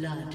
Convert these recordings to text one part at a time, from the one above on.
blood.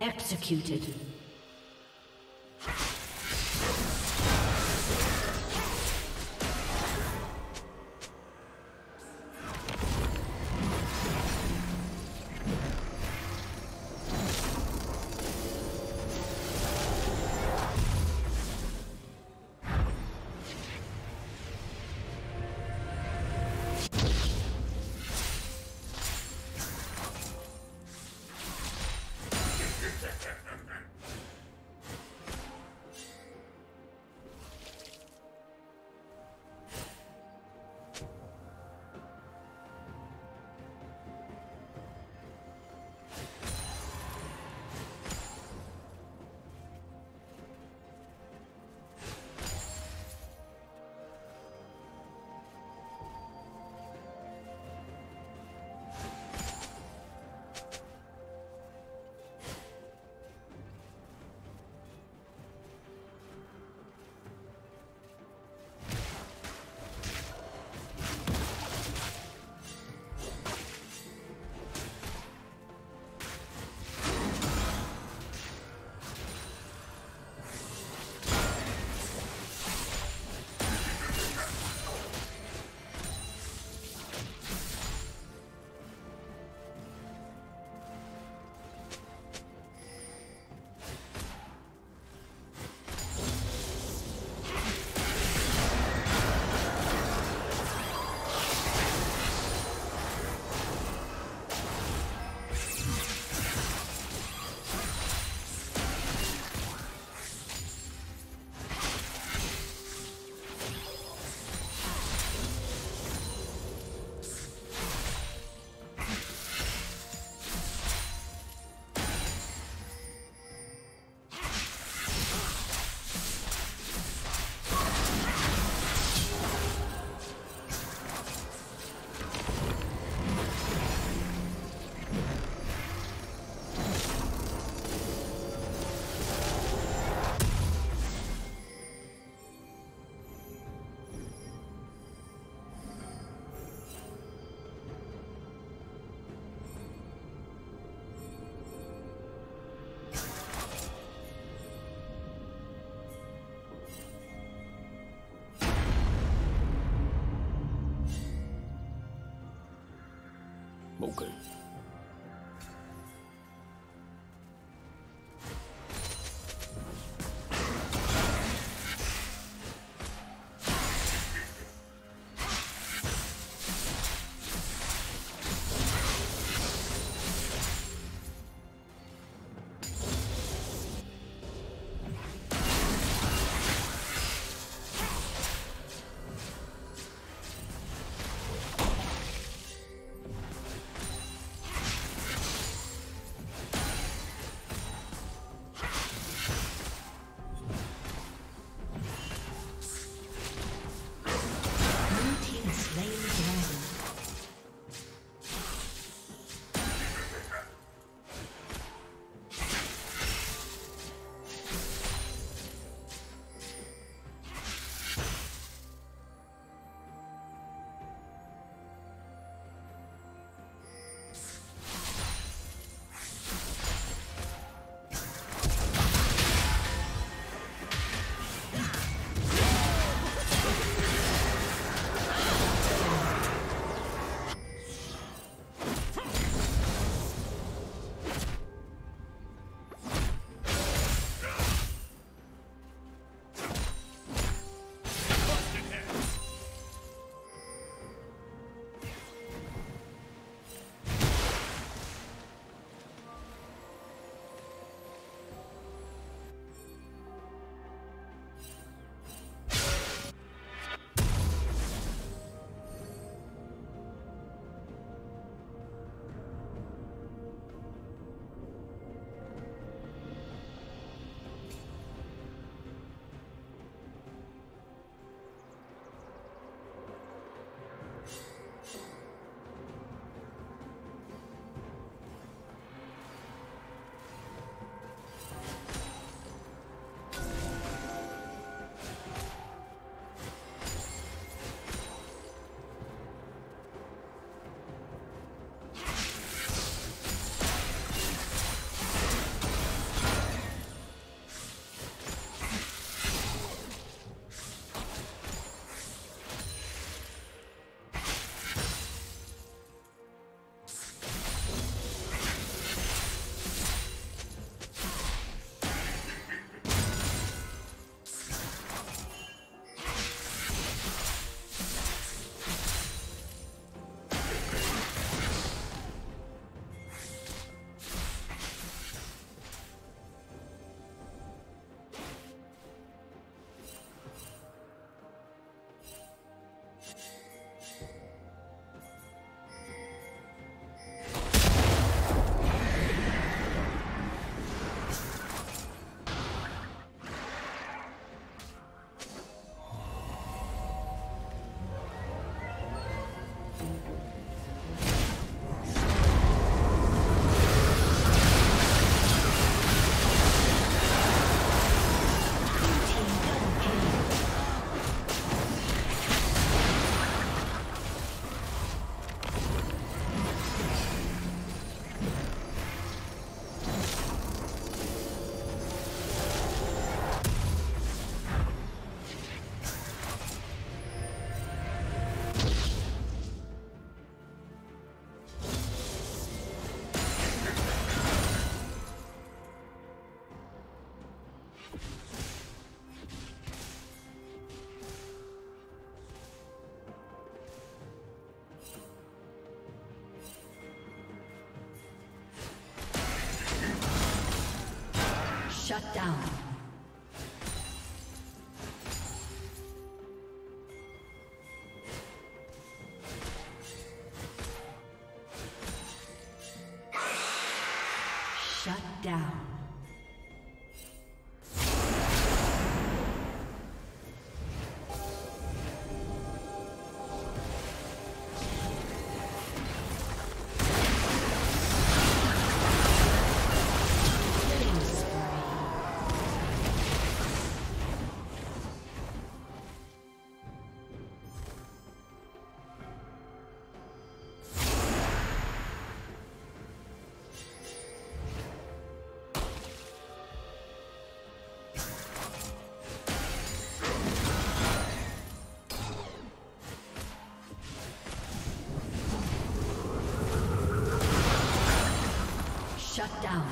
Executed. Okay. Shut down. Shut down. Shut down.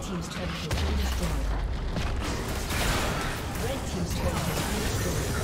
Team's turret has been destroyed. Red team's turret has been destroyed.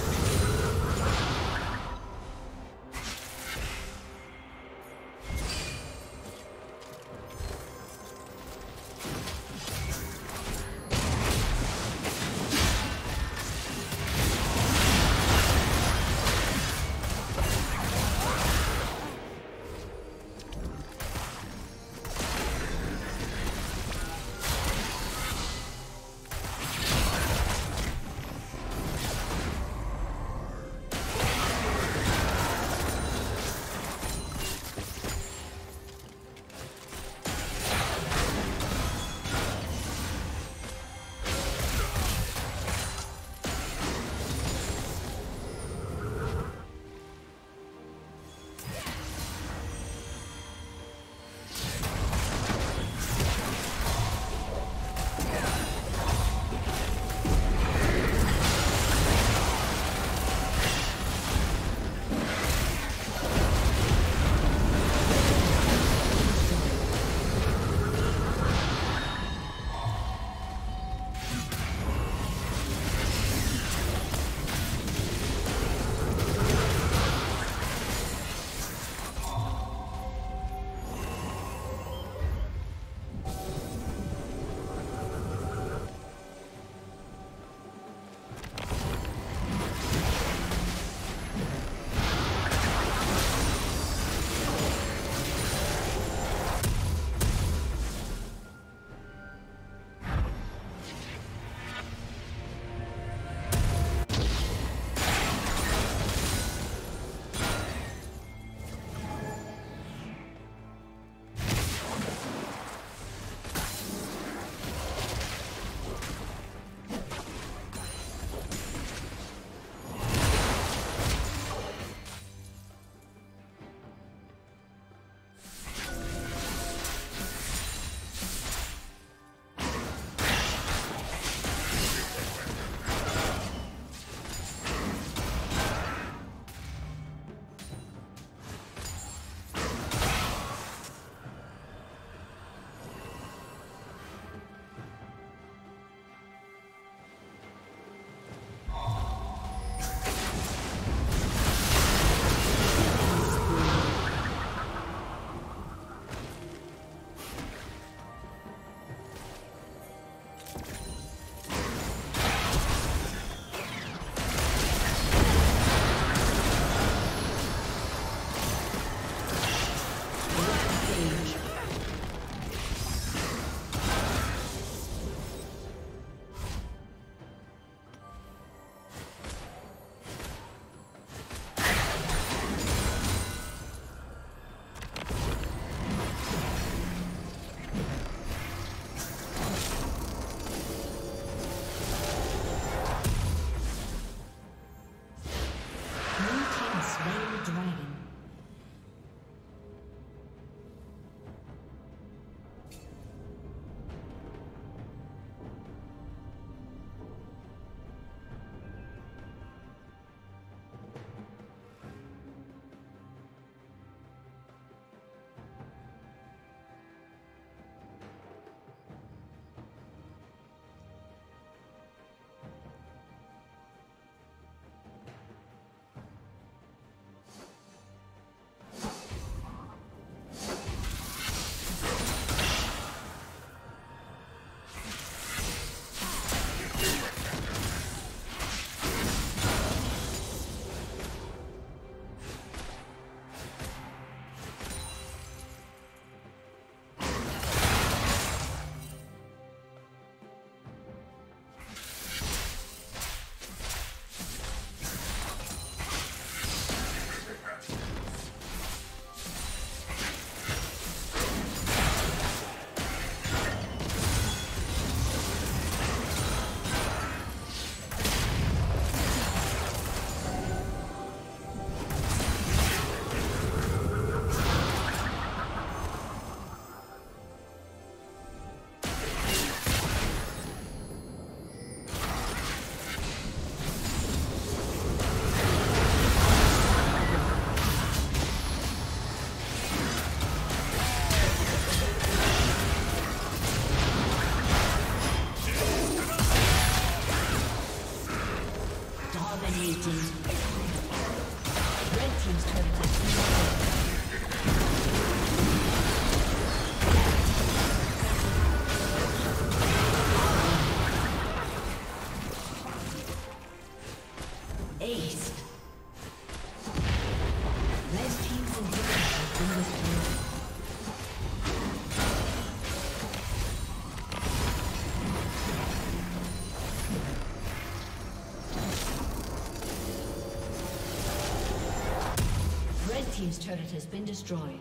turret has been destroyed.